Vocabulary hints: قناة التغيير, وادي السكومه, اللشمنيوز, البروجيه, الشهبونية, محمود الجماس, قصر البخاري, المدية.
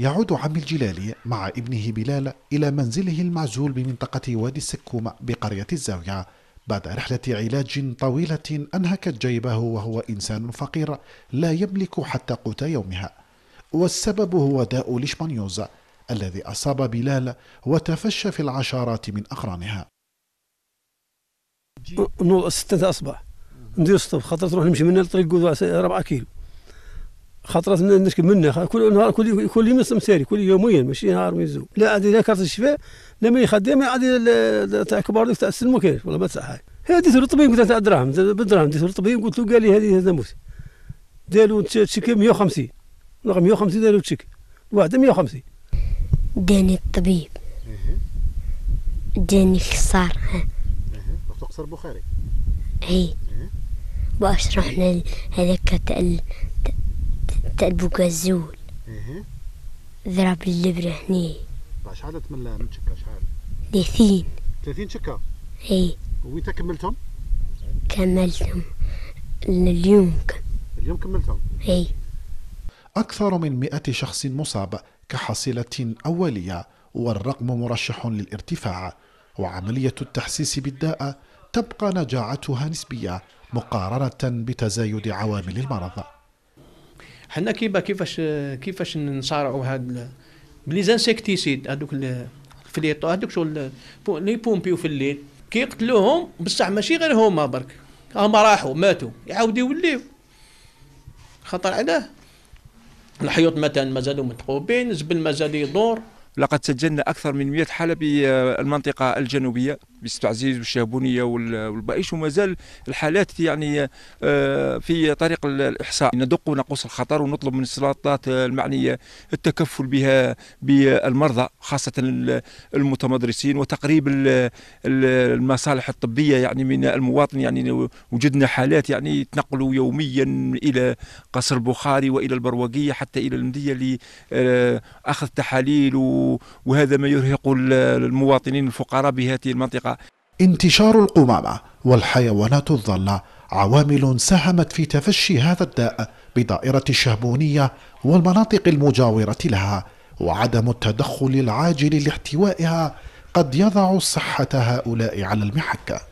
يعود عم الجلالي مع ابنه بلال إلى منزله المعزول بمنطقة وادي السكومه بقرية الزاوية بعد رحلة علاج طويلة أنهكت جيبه وهو إنسان فقير لا يملك حتى قوت يومها، والسبب هو داء اللشمنيوز الذي أصاب بلال وتفشى في العشرات من أقرانها. نوض 6 الصباح ندير السطوب، خاطر تروح نمشي منها لطريق 4 كيلو، خاطرة نركب منها كل نهار كل يوم مساري، كل يوميا ماشي نهار ويزو. لا عندي لا كارت الشفاء لا ماني خدام، عندي تاع كبار ديك تاع السن ما كاينش والله ما تصح. هادي للطبيب قلت له تاع الدراهم بالدراهم، ديت للطبيب قلت له قال لي هذه هذا موت، دالو تشيك 150 رقم 150 دالو تشيك واحد 150. داني الطبيب داني خسار في قصر البخاري، اي باش رحنا هذاك تاع البوكا الزول ضرب اللبره هني. شحال تملى من شكه؟ شحال؟ 30 شكه. اي وين كملتهم؟ كملتهم اليوم كملتهم. اي اكثر من 100 شخص مصاب كحصيله اوليه، والرقم مرشح للارتفاع، وعمليه التحسيس بالداء تبقى نجاعتها نسبيه مقارنه بتزايد عوامل المرض. حنا كيفاش نصارعوا هاد بلي زانسيكتيسيد هذوك الفليطو هذوك شغل لي بومبيو في الليل كيقتلوهم، بصح ماشي غير هما برك، هما راحوا ماتوا يعاودوا يوليو خطر علاه الحيوط مثلا مازالوا متقوبين، الزبل مازال يدور. لقد سجلنا أكثر من 100 حالة بالمنطقة الجنوبية بتعزيز والشهبونية والبائش، ومازال الحالات يعني في طريق الإحصاء. ندق ونقص الخطر ونطلب من السلطات المعنية التكفل بها بالمرضى خاصة المتمدرسين وتقريب المصالح الطبية يعني من المواطن. يعني وجدنا حالات يعني تنقلوا يوميا إلى قصر البخاري وإلى البروجيه حتى إلى المدية لأخذ تحاليل، وهذا ما يرهق المواطنين الفقراء بهذه المنطقة. انتشار القمامة والحيوانات الضالة عوامل ساهمت في تفشي هذا الداء بدائرة الشهبونية والمناطق المجاورة لها، وعدم التدخل العاجل لاحتوائها قد يضع صحة هؤلاء على المحك.